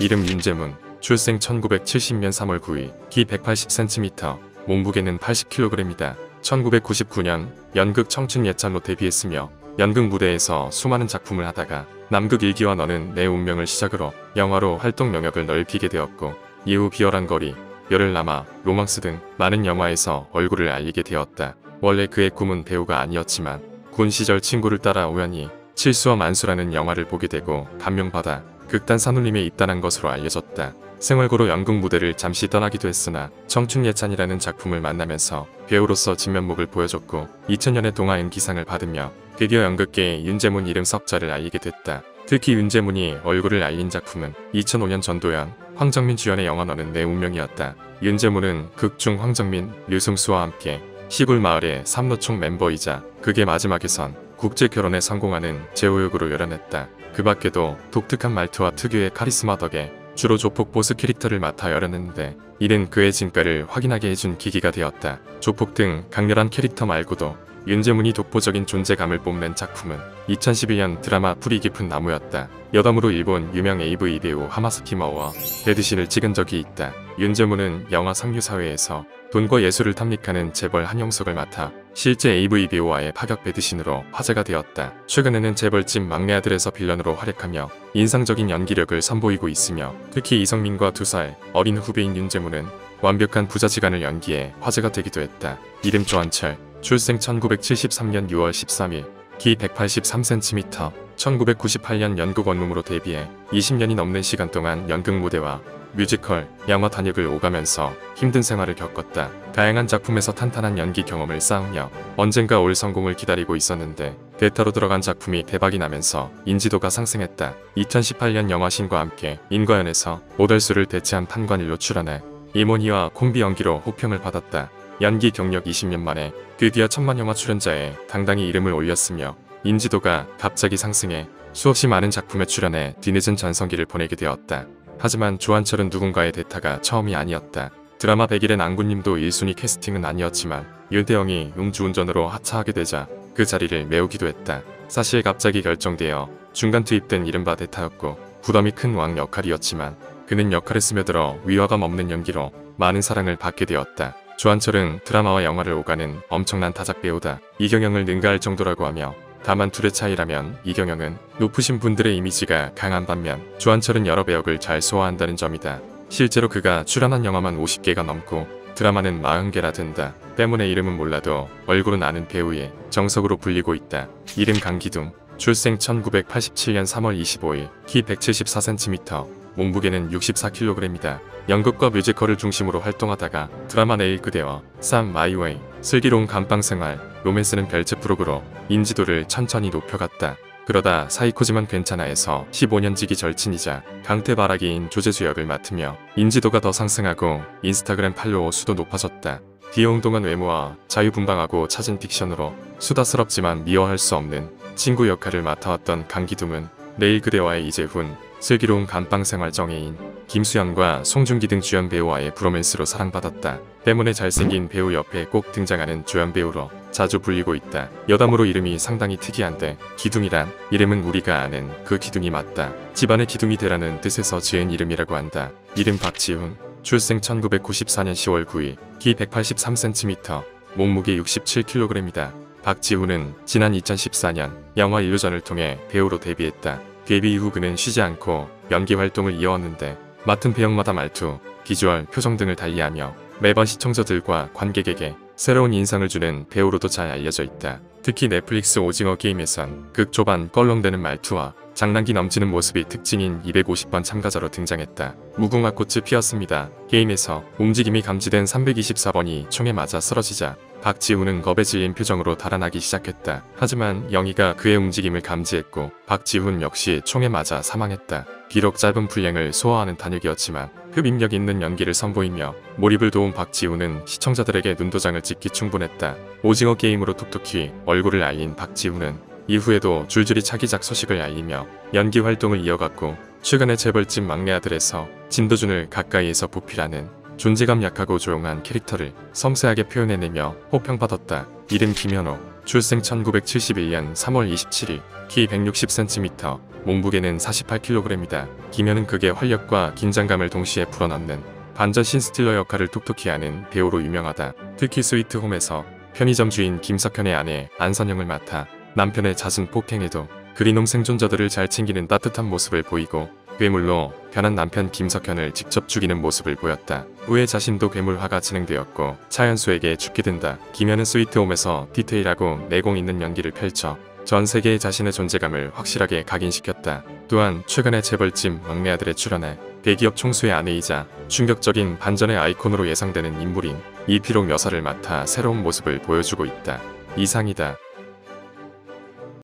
이름 윤제문, 출생 1970년 3월 9일, 키 180cm, 몸무게는 80kg이다. 1999년 연극 청춘 예찬로 데뷔했으며 연극 무대에서 수많은 작품을 하다가 남극 일기와 너는 내 운명을 시작으로 영화로 활동 영역을 넓히게 되었고, 이후 비열한 거리, 열흘 남아, 로망스 등 많은 영화에서 얼굴을 알리게 되었다. 원래 그의 꿈은 배우가 아니었지만 군 시절 친구를 따라 우연히 칠수와 만수라는 영화를 보게 되고 감명받아 극단 산울림에 입단한 것으로 알려졌다. 생활고로 연극 무대를 잠시 떠나기도 했으나 청춘 예찬이라는 작품을 만나면서 배우로서 진면목을 보여줬고 2000년에 동아엠기상을 받으며 드디어 연극계의 윤제문 이름 석자를 알리게 됐다. 특히 윤제문이 얼굴을 알린 작품은 2005년 전도연, 황정민 주연의 영화 너는 내 운명이었다. 윤제문은 극중 황정민, 류승수와 함께 시골 마을의 삼노총 멤버이자 극의 마지막에선 국제 결혼에 성공하는 제호역으로 열연했다. 그 밖에도 독특한 말투와 특유의 카리스마 덕에 주로 조폭 보스 캐릭터를 맡아 열연했는데 이는 그의 진가를 확인하게 해준 계기가 되었다. 조폭 등 강렬한 캐릭터 말고도 윤제문이 독보적인 존재감을 뽐낸 작품은 2012년 드라마 뿌리 깊은 나무였다. 여담으로 일본 유명 AV 배우 하마스키 머와 데드신을 찍은 적이 있다. 윤제문은 영화 상류사회에서 돈과 예술을 탐닉하는 재벌 한영석을 맡아 실제 AV 배우와의 파격 배드신으로 화제가 되었다. 최근에는 재벌집 막내 아들에서 빌런으로 활약하며 인상적인 연기력을 선보이고 있으며 특히 이성민과 2살 어린 후배인 윤제문은 완벽한 부자지간을 연기해 화제가 되기도 했다. 이름 조한철, 출생 1973년 6월 13일, 키 183cm, 1998년 연극 원룸으로 데뷔해 20년이 넘는 시간 동안 연극 무대와 뮤지컬, 영화 단역을 오가면서 힘든 생활을 겪었다. 다양한 작품에서 탄탄한 연기 경험을 쌓으며 언젠가 올 성공을 기다리고 있었는데 대타로 들어간 작품이 대박이 나면서 인지도가 상승했다. 2018년 영화신과 함께 인과연에서 오달수를 대체한 판관일로 출연해 이모니와 콤비 연기로 호평을 받았다. 연기 경력 20년 만에 드디어 1000만 영화 출연자에 당당히 이름을 올렸으며 인지도가 갑자기 상승해 수없이 많은 작품에 출연해 뒤늦은 전성기를 보내게 되었다. 하지만 조한철은 누군가의 대타가 처음이 아니었다. 드라마 100일의 낭군님도 1순위 캐스팅은 아니었지만 윤태영이 음주운전으로 하차하게 되자 그 자리를 메우기도 했다. 사실 갑자기 결정되어 중간 투입된 이른바 대타였고 부담이 큰 왕 역할이었지만 그는 역할에 스며들어 위화감 없는 연기로 많은 사랑을 받게 되었다. 조한철은 드라마와 영화를 오가는 엄청난 타작 배우다. 이경영을 능가할 정도라고 하며 다만 둘의 차이라면 이경영은 높으신 분들의 이미지가 강한 반면 조한철은 여러 배역을 잘 소화한다는 점이다. 실제로 그가 출연한 영화만 50개가 넘고 드라마는 40개나 된다. 때문에 이름은 몰라도 얼굴은 아는 배우의 정석으로 불리고 있다. 이름 강기둥, 출생 1987년 3월 25일, 키 174cm, 몸무게는 64kg이다. 연극과 뮤지컬을 중심으로 활동하다가 드라마 내일 그대와 쌈 마이웨이, 슬기로운 감방생활, 로맨스는 별채 프로그로 인지도를 천천히 높여갔다. 그러다 사이코지만 괜찮아에서 15년지기 절친이자 강태바라기인 조재수 역을 맡으며 인지도가 더 상승하고 인스타그램 팔로워 수도 높아졌다. 비용동한 외모와 자유분방하고 찾은 딕션으로 수다스럽지만 미워할 수 없는 친구 역할을 맡아왔던 강기둥은 내일 그대와의 이제훈, 슬기로운 감방생활 정혜인, 김수현과 송중기 등 주연 배우와의 브로맨스로 사랑받았다. 때문에 잘생긴 배우 옆에 꼭 등장하는 주연 배우로 자주 불리고 있다. 여담으로 이름이 상당히 특이한데 기둥이란 이름은 우리가 아는 그 기둥이 맞다. 집안의 기둥이 되라는 뜻에서 지은 이름이라고 한다. 이름 박지훈, 출생 1994년 10월 9일, 키 183cm, 몸무게 67kg이다. 박지훈은 지난 2014년 영화 인류전을 통해 배우로 데뷔했다. 데뷔 이후 그는 쉬지 않고 연기 활동을 이어왔는데 맡은 배역마다 말투, 비주얼, 표정 등을 달리하며 매번 시청자들과 관객에게 새로운 인상을 주는 배우로도 잘 알려져 있다. 특히 넷플릭스 오징어 게임에선 극 초반 껄렁대는 말투와 장난기 넘치는 모습이 특징인 250번 참가자로 등장했다. 무궁화 꽃이 피었습니다. 게임에서 움직임이 감지된 324번이 총에 맞아 쓰러지자 박지훈은 겁에 질린 표정으로 달아나기 시작했다. 하지만 영희가 그의 움직임을 감지했고 박지훈 역시 총에 맞아 사망했다. 비록 짧은 분량을 소화하는 단역이었지만 흡입력 있는 연기를 선보이며 몰입을 도운 박지훈은 시청자들에게 눈도장을 찍기 충분했다. 오징어 게임으로 톡톡히 얼굴을 알린 박지훈은 이후에도 줄줄이 차기작 소식을 알리며 연기 활동을 이어갔고 최근에 재벌집 막내 아들에서 진도준을 가까이에서 보필하는 존재감 약하고 조용한 캐릭터를 섬세하게 표현해내며 호평받았다. 이름 김현호, 출생 1971년 3월 27일, 키 160cm, 몸무게는 48kg이다. 김현은 극의 활력과 긴장감을 동시에 불어넣는 반전 신스틸러 역할을 톡톡히 하는 배우로 유명하다. 특히 스위트홈에서 편의점 주인 김석현의 아내 안선영을 맡아 남편의 잦은 폭행에도 그리놈 생존자들을 잘 챙기는 따뜻한 모습을 보이고, 괴물로 변한 남편 김석현을 직접 죽이는 모습을 보였다. 후에 자신도 괴물화가 진행되었고 차현수에게 죽게 된다. 김현은 스위트홈에서 디테일하고 내공 있는 연기를 펼쳐 전 세계의 자신의 존재감을 확실하게 각인시켰다. 또한 최근에 재벌집 막내 아들에 출연해 대기업 총수의 아내이자 충격적인 반전의 아이콘으로 예상되는 인물인 이필옥 여사를 맡아 새로운 모습을 보여주고 있다. 이상이다.